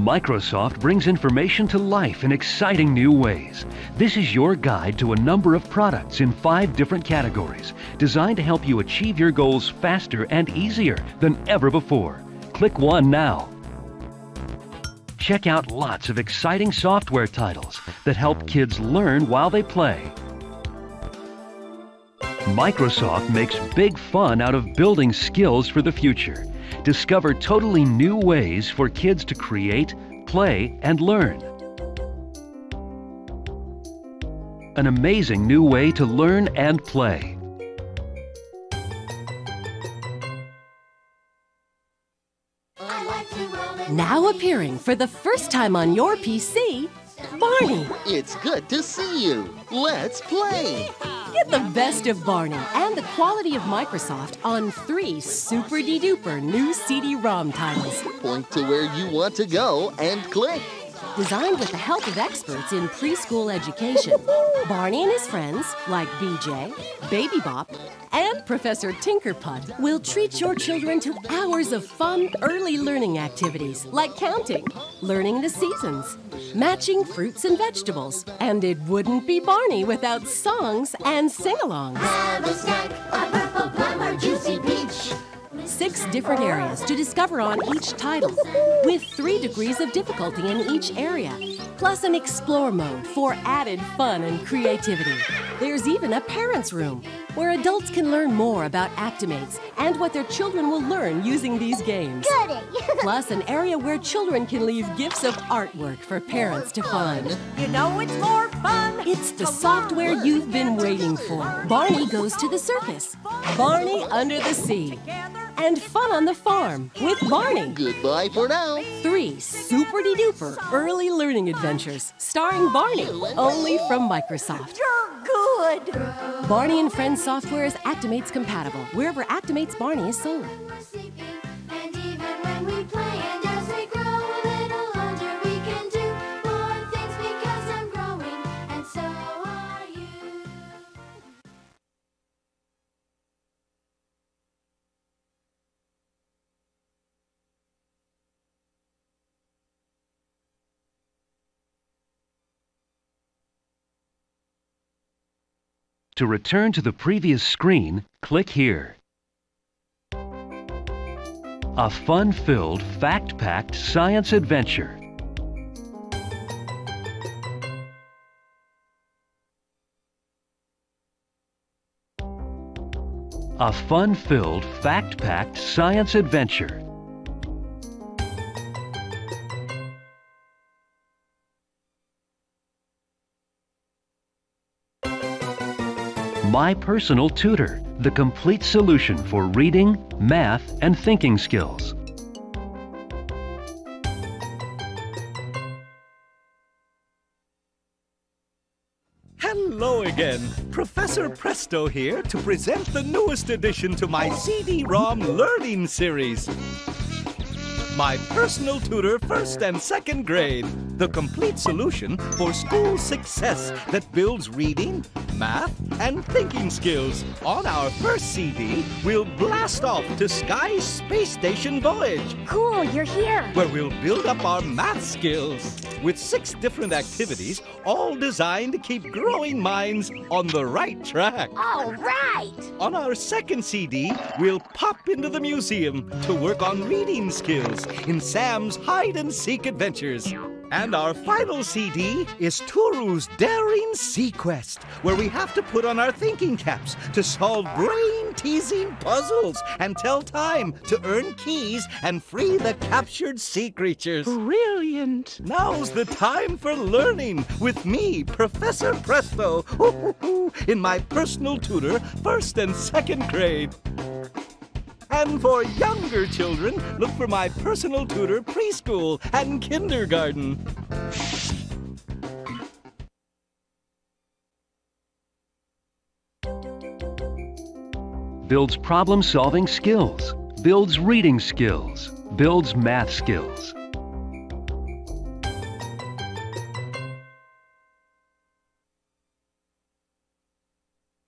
Microsoft brings information to life in exciting new ways. This is your guide to a number of products in 5 different categories, designed to help you achieve your goals faster and easier than ever before. Click 1 now. Check out lots of exciting software titles that help kids learn while they play. Microsoft makes big fun out of building skills for the future. Discover totally new ways for kids to create, play, and learn. An amazing new way to learn and play. Now appearing for the first time on your PC, Barney. It's good to see you. Let's play. Get the best of Barney and the quality of Microsoft on 3 super-de-duper new CD-ROM titles. Point to where you want to go and click. Designed with the help of experts in preschool education, Barney and his friends, like BJ, Baby Bop, and Professor Tinkerputt, will treat your children to hours of fun early learning activities like counting, learning the seasons, matching fruits and vegetables, and it wouldn't be Barney without songs and sing-alongs. Have a snack, a purple plum or juicy peach. 6 different areas to discover on each title, with 3 degrees of difficulty in each area, plus an explore mode for added fun and creativity. There's even a parents' room, where adults can learn more about Actimates and what their children will learn using these games. Plus an area where children can leave gifts of artwork for parents to find. You know it's more fun! It's the software you've been waiting for. Barney Goes to the Circus, Barney Under the Sea, and Fun on the Farm with Barney. Goodbye for now. 3 super-de-duper early learning adventures starring Barney, only from Microsoft. You're good. Barney and Friends software is Actimates compatible wherever Actimates Barney is sold. To return to the previous screen, click here. A fun-filled, fact-packed science adventure. A fun-filled, fact-packed science adventure. My Personal Tutor, the complete solution for reading, math, and thinking skills. Hello again. Professor Presto here to present the newest addition to my CD-ROM learning series. My Personal Tutor 1st and 2nd grade, the complete solution for school success that builds reading, math, and thinking skills. On our 1st CD, we'll blast off to Sky's space station voyage. Cool, you're here. Where we'll build up our math skills with 6 different activities, all designed to keep growing minds on the right track. All right. On our 2nd CD, we'll pop into the museum to work on reading skills in Sam's hide-and-seek adventures. And our final CD is Turu's Daring Sea Quest, where we have to put on our thinking caps to solve brain-teasing puzzles and tell time to earn keys and free the captured sea creatures. Brilliant! Now's the time for learning with me, Professor Presto, in my Personal Tutor 1st and 2nd grade. And for younger children, look for my Personal Tutor preschool and kindergarten. Builds problem-solving skills, builds reading skills, builds math skills.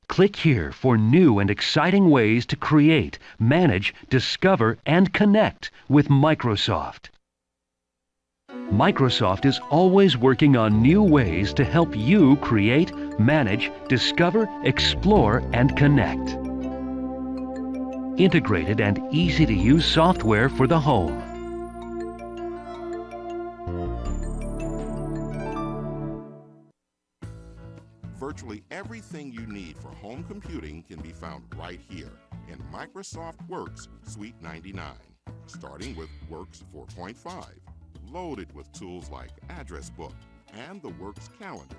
Click here for new and exciting ways to create, manage, discover, and connect with Microsoft. Microsoft is always working on new ways to help you create, manage, discover, explore, and connect. Integrated and easy-to-use software for the home. Virtually everything you need for home computing can be found right here in Microsoft Works Suite 99, starting with Works 4.5. Loaded with tools like Address Book and the Works Calendar.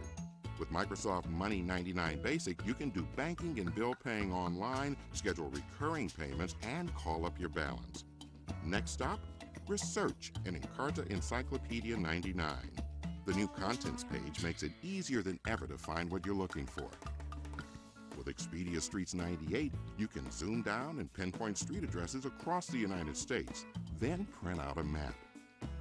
With Microsoft Money 99 Basic, you can do banking and bill paying online, schedule recurring payments, and call up your balance. Next stop, Research in Encarta Encyclopedia 99. The new Contents page makes it easier than ever to find what you're looking for. With Expedia Streets 98, you can zoom down and pinpoint street addresses across the United States, then print out a map.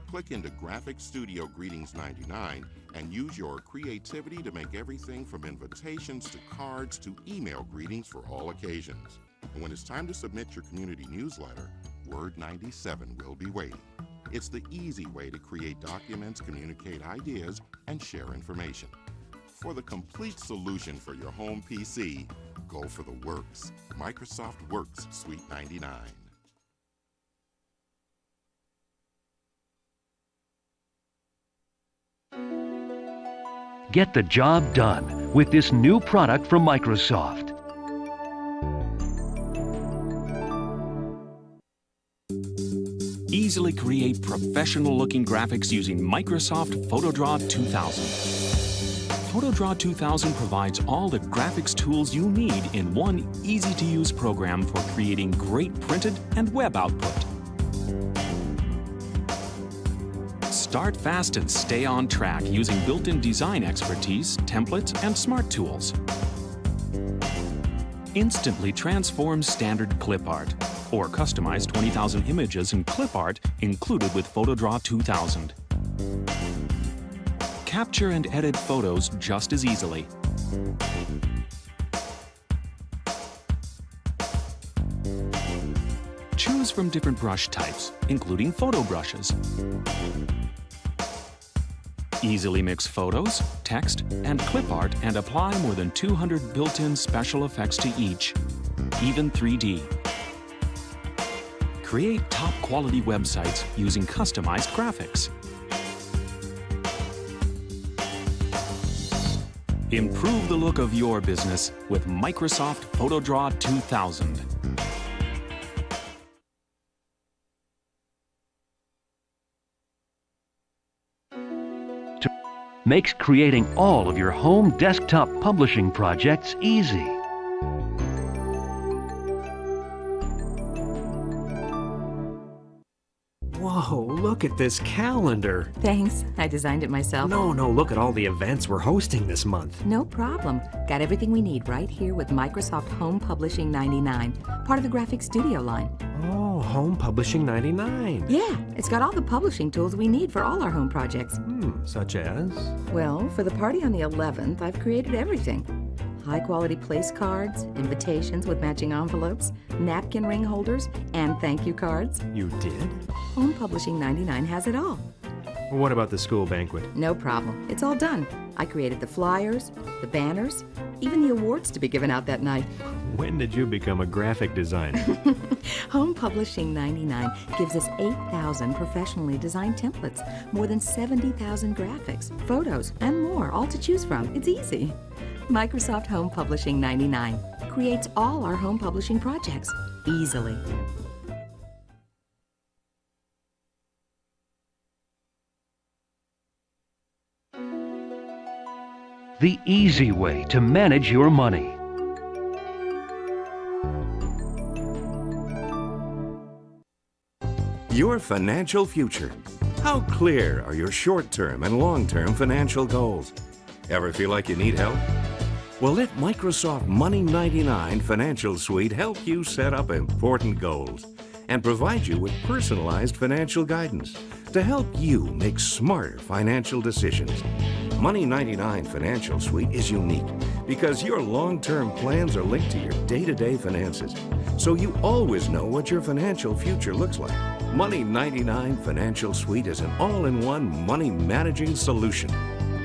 Click into Graphic Studio Greetings 99 and use your creativity to make everything from invitations to cards to email greetings for all occasions. And when it's time to submit your community newsletter, Word 97 will be waiting. It's the easy way to create documents, communicate ideas, and share information. For the complete solution for your home PC, go for the Works, Microsoft Works Suite 99. Get the job done with this new product from Microsoft. Easily create professional-looking graphics using Microsoft PhotoDraw 2000. PhotoDraw 2000 provides all the graphics tools you need in one easy-to-use program for creating great printed and web output. Start fast and stay on track using built-in design expertise, templates, and smart tools. Instantly transform standard clip art or customize 20,000 images in clip art included with PhotoDraw 2000. Capture and edit photos just as easily. Choose from different brush types, including photo brushes. Easily mix photos, text, and clip art and apply more than 200 built-in special effects to each, even 3D. Create top-quality websites using customized graphics. Improve the look of your business with Microsoft PhotoDraw 2000. Makes creating all of your home desktop publishing projects easy. Whoa, look at this calendar. Thanks, I designed it myself. No, look at all the events we're hosting this month. No problem. Got everything we need right here with Microsoft Home Publishing 99, part of the Graphic Studio line. Oh, Home Publishing 99. Yeah, it's got all the publishing tools we need for all our home projects. Such as? Well, for the party on the 11th, I've created everything. High-quality place cards, invitations with matching envelopes, napkin ring holders, and thank you cards. You did? Home Publishing 99 has it all. What about the school banquet? No problem. It's all done. I created the flyers, the banners, even the awards to be given out that night. When did you become a graphic designer? Home Publishing 99 gives us 8,000 professionally designed templates, more than 70,000 graphics, photos, and more, all to choose from. It's easy. Microsoft Home Publishing 99 creates all our home publishing projects easily. The easy way to manage your money. Your financial future. How clear are your short-term and long-term financial goals? Ever feel like you need help? Well, let Microsoft Money 99 Financial Suite help you set up important goals and provide you with personalized financial guidance to help you make smarter financial decisions. Money 99 Financial Suite is unique because your long-term plans are linked to your day-to-day finances, so you always know what your financial future looks like. Money 99 Financial Suite is an all-in-one money managing solution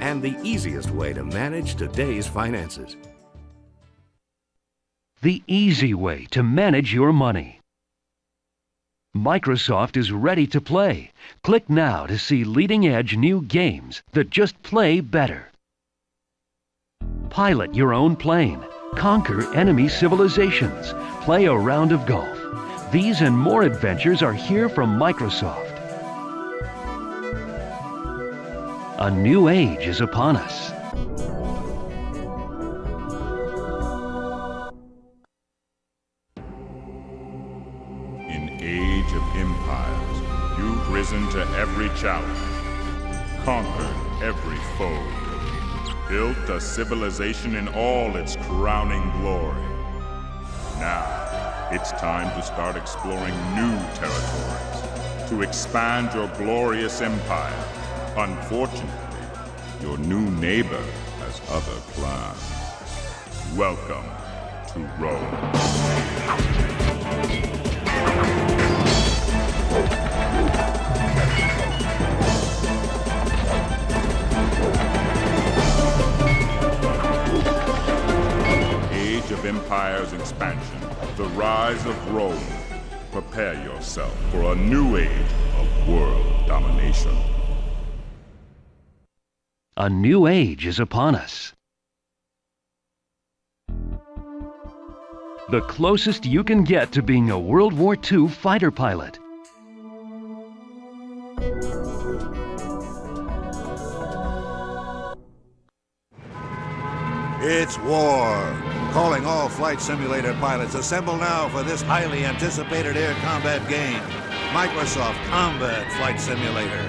and the easiest way to manage today's finances. The easy way to manage your money. Microsoft is ready to play. Click now to see leading-edge new games that just play better. Pilot your own plane, conquer enemy civilizations, play a round of golf. These and more adventures are here from Microsoft. A new age is upon us. In Age of Empires, you've risen to every challenge, conquered every foe, built a civilization in all its crowning glory. Now, it's time to start exploring new territories, to expand your glorious empire. Unfortunately, your new neighbor has other plans. Welcome to Rome. Age of Empires expansion, The Rise of Rome. Prepare yourself for a new age of world domination. A new age is upon us. The closest you can get to being a World War II fighter pilot. It's war! Calling all Flight Simulator pilots, assemble now for this highly anticipated air combat game. Microsoft Combat Flight Simulator.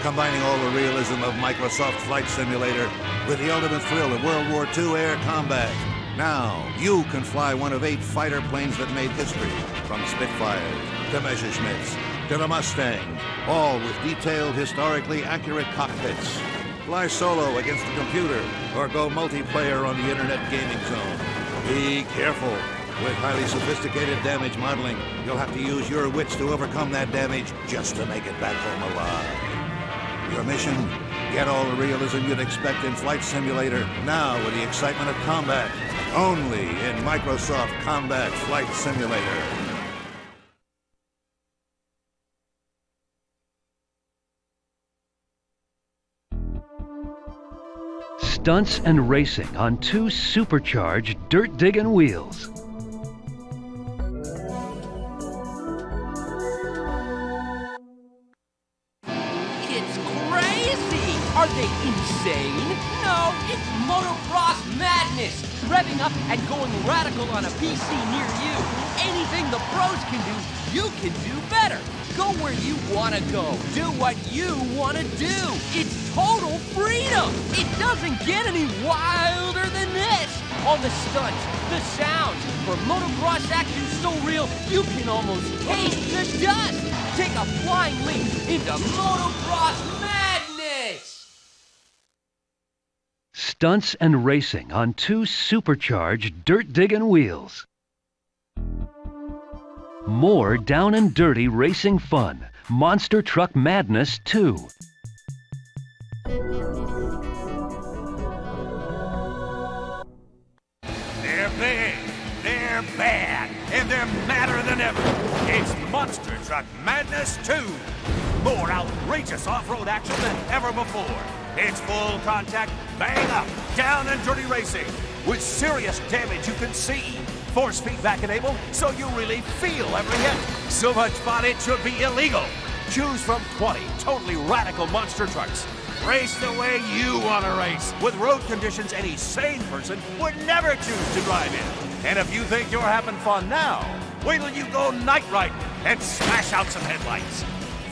Combining all the realism of Microsoft Flight Simulator with the ultimate thrill of World War II air combat. Now, you can fly one of 8 fighter planes that made history, from Spitfire to Messerschmitts to the Mustang, all with detailed, historically accurate cockpits. Fly solo against the computer or go multiplayer on the internet gaming zone. Be careful. With highly sophisticated damage modeling, you'll have to use your wits to overcome that damage just to make it back home alive. Your mission? Get all the realism you'd expect in Flight Simulator, now with the excitement of combat. Only in Microsoft Combat Flight Simulator. Stunts and racing on 2 supercharged dirt-digging wheels. It's crazy! Are they insane? No, it's Motocross Madness! Revving up and going radical on a PC near you. Anything the pros can do, you can do better. Go where you want to go. Do what you want to do. It's total freedom. It doesn't get any wilder than this. All the stunts, the sounds, for motocross action so real, you can almost taste the dust. Take a flying leap into Motocross Madness! Stunts and racing on 2 supercharged dirt-digging wheels. More down and dirty racing fun. Monster Truck Madness 2. They're bad, and they're madder than ever. It's Monster Truck Madness 2. More outrageous off-road action than ever before. It's full contact, bang up, down and dirty racing, with serious damage you can see. Force feedback enabled, so you really feel every hit. So much fun it should be illegal. Choose from 20 totally radical monster trucks. Race the way you want to race, with road conditions any sane person would never choose to drive in. And if you think you're having fun now, wait till you go night riding and smash out some headlights.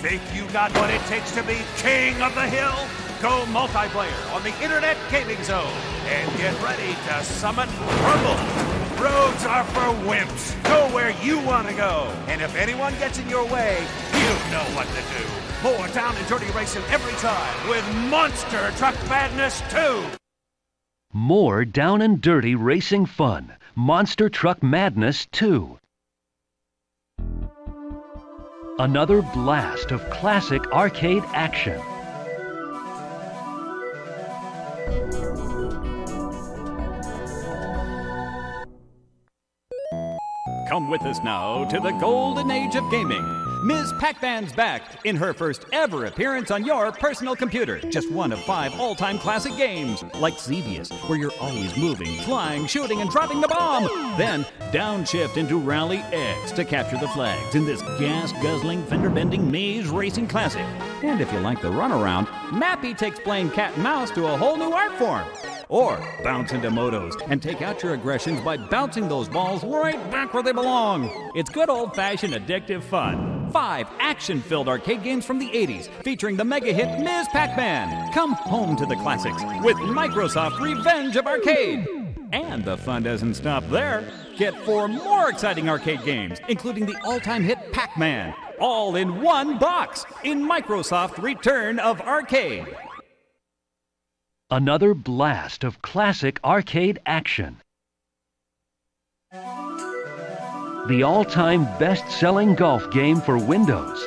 Think you got what it takes to be king of the hill? Go multiplayer on the Internet Gaming Zone and get ready to summit Rumble. Roads are for wimps. Go where you want to go. And if anyone gets in your way, you know what to do. More down and dirty racing every time with Monster Truck Madness 2. More down and dirty racing fun. Monster Truck Madness 2. Another blast of classic arcade action. Come with us now to the golden age of gaming. Ms. Pac-Man's back in her first ever appearance on your personal computer. Just one of 5 all-time classic games, like Xevious, where you're always moving, flying, shooting, and dropping the bomb. Then downshift into Rally X to capture the flags in this gas-guzzling, fender-bending, maze-racing classic. And if you like the runaround, Mappy takes playing cat and mouse to a whole new art form. Or bounce into motos and take out your aggressions by bouncing those balls right back where they belong. It's good old-fashioned addictive fun. 5 action-filled arcade games from the 80s featuring the mega hit Ms. Pac-Man. Come home to the classics with Microsoft Revenge of Arcade. And the fun doesn't stop there. Get 4 more exciting arcade games, including the all-time hit Pac-Man, all in one box in Microsoft Return of Arcade. Another blast of classic arcade action. The all-time best-selling golf game for Windows.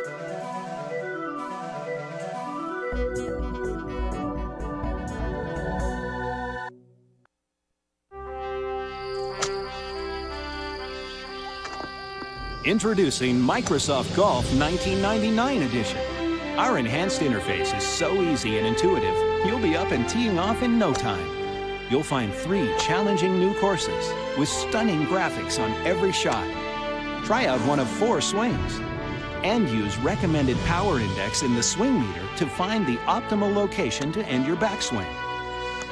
Introducing Microsoft Golf 1999 Edition. Our enhanced interface is so easy and intuitive, you'll be up and teeing off in no time. You'll find 3 challenging new courses with stunning graphics on every shot. Try out one of 4 swings and use recommended power index in the swing meter to find the optimal location to end your backswing.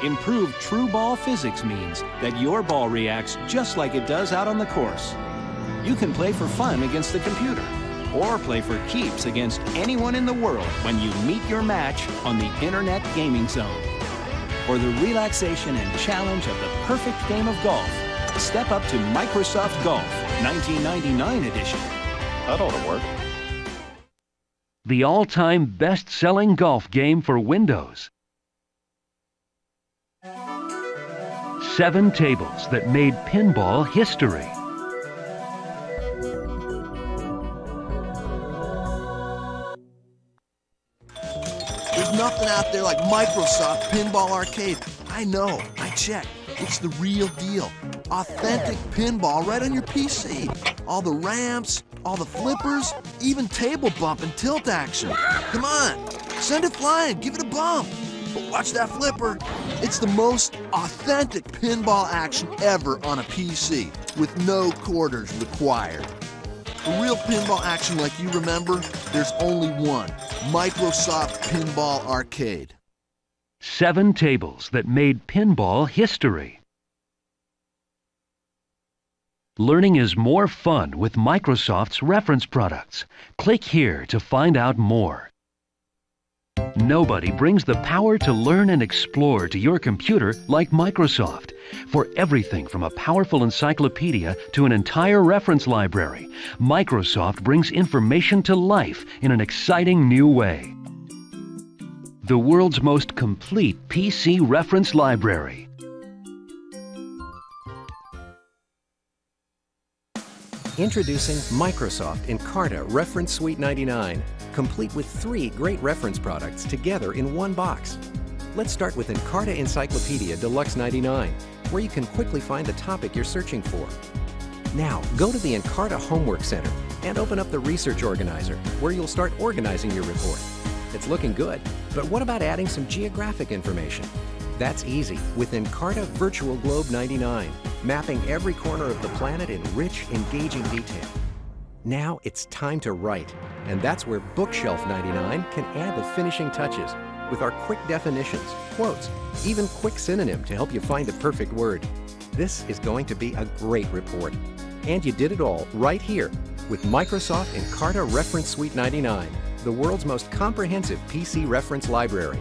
Improved true ball physics means that your ball reacts just like it does out on the course. You can play for fun against the computer or play for keeps against anyone in the world when you meet your match on the Internet Gaming Zone. For the relaxation and challenge of the perfect game of golf, step up to Microsoft Golf 1999 Edition. That ought to work. The all-time best-selling golf game for Windows. 7 tables that made pinball history. Nothing out there like Microsoft Pinball Arcade. I know, I checked. It's the real deal. Authentic pinball right on your PC. All the ramps, all the flippers, even table bump and tilt action. Come on, send it flying, give it a bump. But watch that flipper. It's the most authentic pinball action ever on a PC, with no quarters required. The real pinball action like you remember, there's only one. Microsoft Pinball Arcade. 7 tables that made pinball history. Learning is more fun with Microsoft's reference products. Click here to find out more. Nobody brings the power to learn and explore to your computer like Microsoft. For everything from a powerful encyclopedia to an entire reference library, Microsoft brings information to life in an exciting new way. The world's most complete PC reference library. Introducing Microsoft Encarta Reference Suite 99, complete with 3 great reference products together in one box. Let's start with Encarta Encyclopedia Deluxe 99, where you can quickly find the topic you're searching for. Now, go to the Encarta Homework Center and open up the Research Organizer, where you'll start organizing your report. It's looking good, but what about adding some geographic information? That's easy with Encarta Virtual Globe 99, mapping every corner of the planet in rich, engaging detail. Now it's time to write, and that's where Bookshelf 99 can add the finishing touches with our quick definitions, quotes, even quick synonym to help you find the perfect word. This is going to be a great report. And you did it all right here with Microsoft Encarta Reference Suite 99, the world's most comprehensive PC reference library.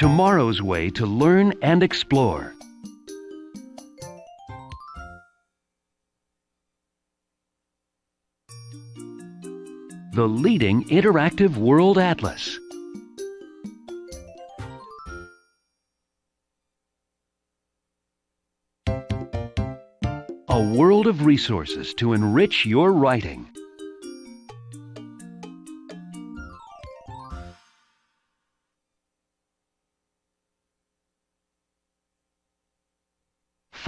tomorrow's way to learn and explore. The leading interactive world atlas. A world of resources to enrich your writing.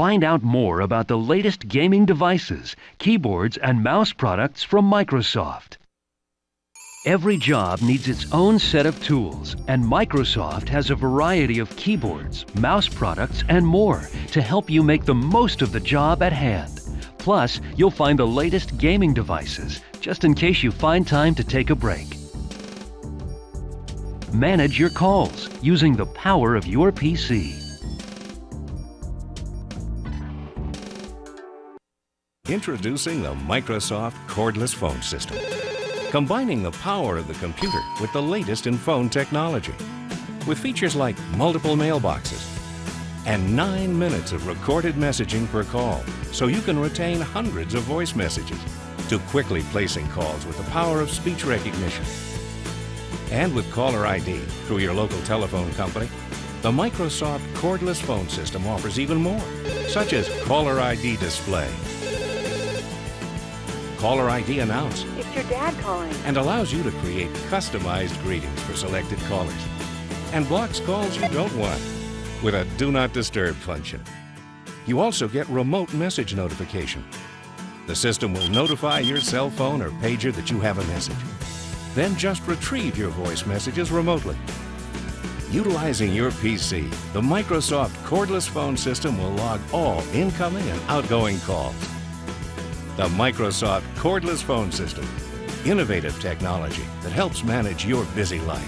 Find out more about the latest gaming devices, keyboards, and mouse products from Microsoft. Every job needs its own set of tools, and Microsoft has a variety of keyboards, mouse products, and more to help you make the most of the job at hand. Plus, you'll find the latest gaming devices, just in case you find time to take a break. Manage your calls using the power of your PC. Introducing the Microsoft Cordless Phone System. Combining the power of the computer with the latest in phone technology. With features like multiple mailboxes and 9 minutes of recorded messaging per call, so you can retain hundreds of voice messages, to quickly placing calls with the power of speech recognition. And with caller ID through your local telephone company, the Microsoft Cordless Phone System offers even more, such as caller ID display, Caller ID Announce. It's your dad calling. And allows you to create customized greetings for selected callers. And blocks calls you don't want with a Do Not Disturb function. You also get remote message notification. The system will notify your cell phone or pager that you have a message. Then just retrieve your voice messages remotely. Utilizing your PC, the Microsoft Cordless Phone System will log all incoming and outgoing calls. The Microsoft Cordless Phone System, innovative technology that helps manage your busy life.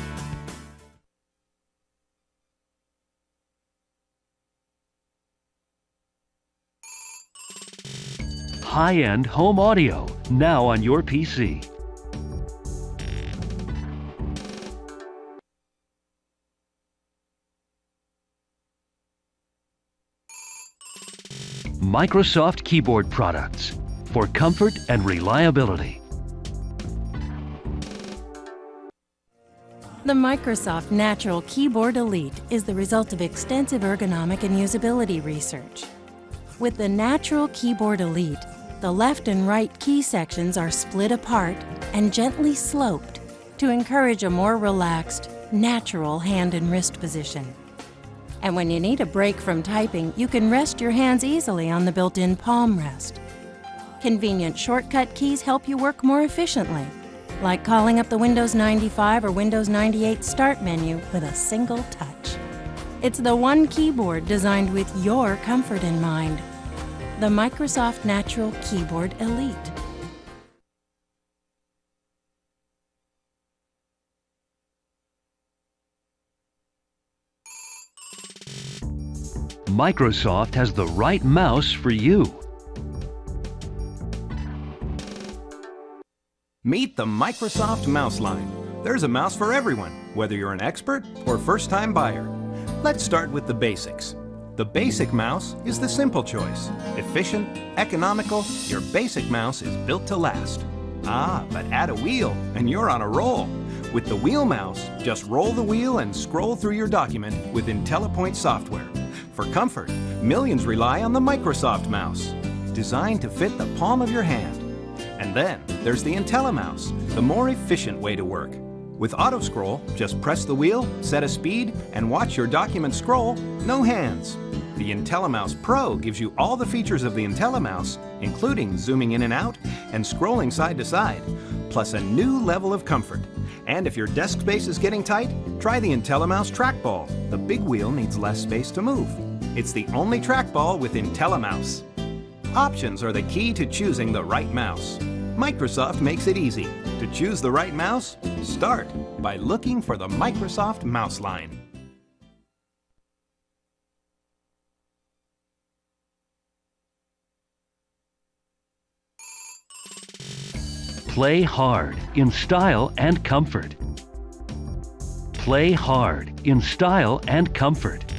High-end home audio, now on your PC. Microsoft Keyboard Products, for comfort and reliability. The Microsoft Natural Keyboard Elite is the result of extensive ergonomic and usability research. With the Natural Keyboard Elite, the left and right key sections are split apart and gently sloped to encourage a more relaxed, natural hand and wrist position. And when you need a break from typing, you can rest your hands easily on the built-in palm rest. Convenient shortcut keys help you work more efficiently, like calling up the Windows 95 or Windows 98 Start menu with a single touch. It's the one keyboard designed with your comfort in mind. The Microsoft Natural Keyboard Elite. Microsoft has the right mouse for you. Meet the Microsoft Mouse line. There's a mouse for everyone, whether you're an expert or first-time buyer. Let's start with the basics. The basic mouse is the simple choice. Efficient, economical, your basic mouse is built to last. Ah, but add a wheel and you're on a roll. With the wheel mouse, just roll the wheel and scroll through your document with IntelliPoint software. For comfort, millions rely on the Microsoft Mouse, designed to fit the palm of your hand. And then there's the IntelliMouse, the more efficient way to work. With auto-scroll, just press the wheel, set a speed, and watch your document scroll, no hands. The IntelliMouse Pro gives you all the features of the IntelliMouse, including zooming in and out and scrolling side to side, plus a new level of comfort. And if your desk space is getting tight, try the IntelliMouse Trackball. The big wheel needs less space to move. It's the only trackball with IntelliMouse. Options are the key to choosing the right mouse. Microsoft makes it easy. To choose the right mouse, start by looking for the Microsoft Mouse line. Play hard in style and comfort. Play hard, in style and comfort.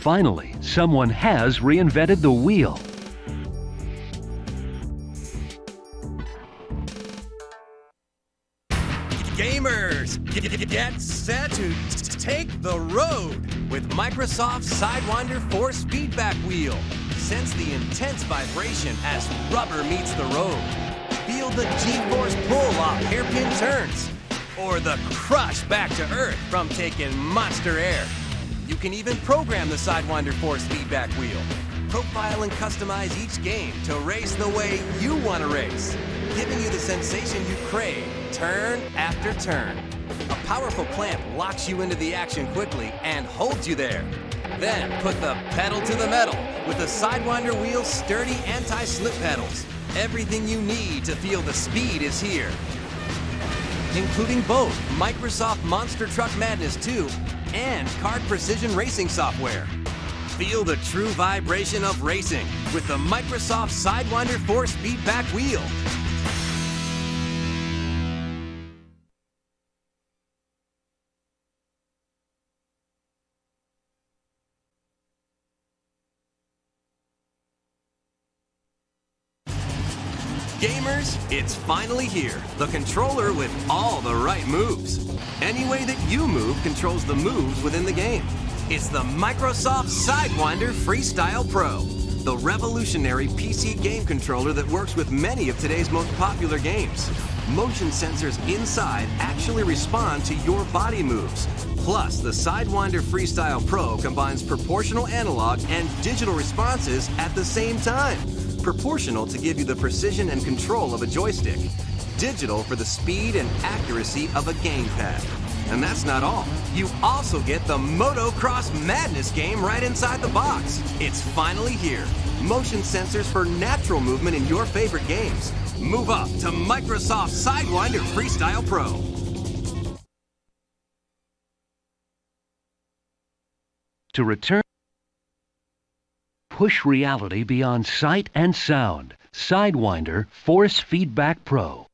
Finally, someone has reinvented the wheel. Gamers, get set to take the road with Microsoft Sidewinder Force Feedback Wheel. Sense the intense vibration as rubber meets the road. Feel the G-force pull off hairpin turns, or the crush back to earth from taking monster air. You can even program the Sidewinder Force Feedback Wheel. Profile and customize each game to race the way you want to race, giving you the sensation you crave, turn after turn. A powerful clamp locks you into the action quickly and holds you there. Then put the pedal to the metal with the Sidewinder Wheel's sturdy anti-slip pedals. Everything you need to feel the speed is here, including both Microsoft Monster Truck Madness 2 and Kart Precision Racing software. Feel the true vibration of racing with the Microsoft Sidewinder Force Feedback Wheel. Gamers, it's finally here. The controller with all the right moves. Any way that you move controls the moves within the game. It's the Microsoft Sidewinder Freestyle Pro, the revolutionary PC game controller that works with many of today's most popular games. Motion sensors inside actually respond to your body moves. Plus, the Sidewinder Freestyle Pro combines proportional analog and digital responses at the same time. Proportional to give you the precision and control of a joystick. Digital for the speed and accuracy of a gamepad. And that's not all. You also get the Motocross Madness game right inside the box. It's finally here. Motion sensors for natural movement in your favorite games. Move up to Microsoft Sidewinder Freestyle Pro. To return. Push reality beyond sight and sound. Sidewinder Force Feedback Pro.